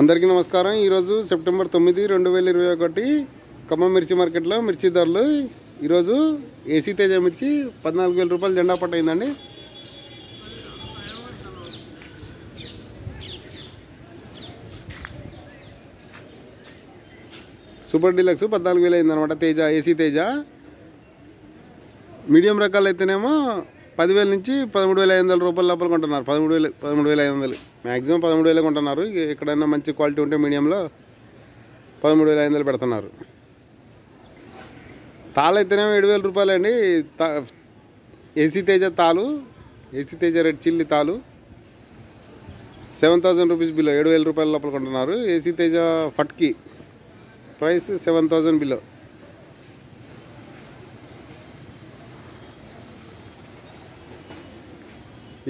అందరికీ నమస్కారం। ఈ రోజు సెప్టెంబర్ 9 2021 ఖమ్మం మిర్చి మార్కెట్లో మిర్చి ధరలు ఈ రోజు ఏసీ తేజ మిర్చి 14000 రూపాయలు జెండా పట్టయిందండి। సూపర్ డీలక్స్ 14000 అయిందన్నమాట। తేజ ఏసీ తేజ మీడియం రకాలు అయితేనేమో 10000 నుంచి 13500 రూపాయల లోపల కొంటున్నారు। 13500 మ్యాక్సిమం 13000 కొంటున్నారు। ఎక్కడైనా మంచి క్వాలిటీ ఉంటే మీడియంలో 13500 పెడుతున్నారు। తాళు అయితేనేమో 7000 రూపాయలండి। ఏసీ తేజ తాలు, ఏసీ తేజ రెడ్ చిల్లి తాలు 7000 రూపీస్ బిలో 7000 రూపాయల లోపల కొంటున్నారు। ఏసీ తేజ ఫట్కి ప్రైస్ 7000 బిలో।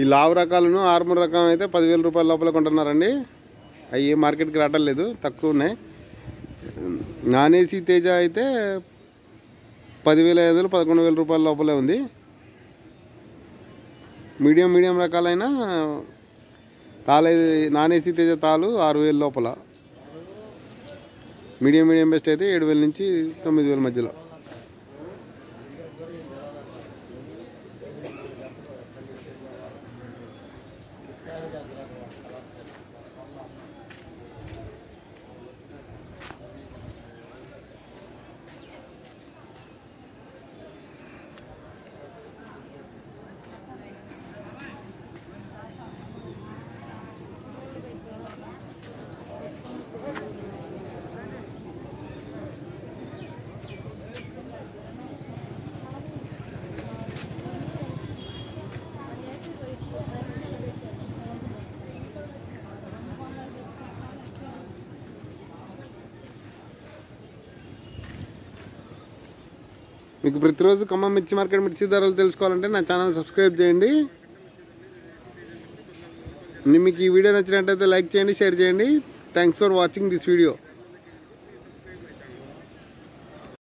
ఈ లావ్ రకాలను ఆర్మూర్ రకం అయితే 10000 రూపాయల లోపల కొంటున్నారండి। అవి మార్కెట్కి రావటం లేదు, తక్కువ ఉన్నాయి। నాన్ ఏసీ తేజ అయితే 10500 11000 రూపాయల లోపలే ఉంది। మీడియం రకాలైన తాళ నాన్ ఏసీ తేజ తాలు 6000 లోపల, మీడియం బెస్ట్ అయితే 7000 నుంచి 9000 మధ్యలో। మీకు ప్రతిరోజు ఖమ్మం మిర్చి మార్కెట్ మిర్చి ధరలు తెలుసుకోవాలంటే నా ఛానల్ సబ్స్క్రైబ్ చేయండి। మీకు ఈ వీడియో నచ్చినట్టయితే లైక్ చేయండి, షేర్ చేయండి। Thanks for watching this video.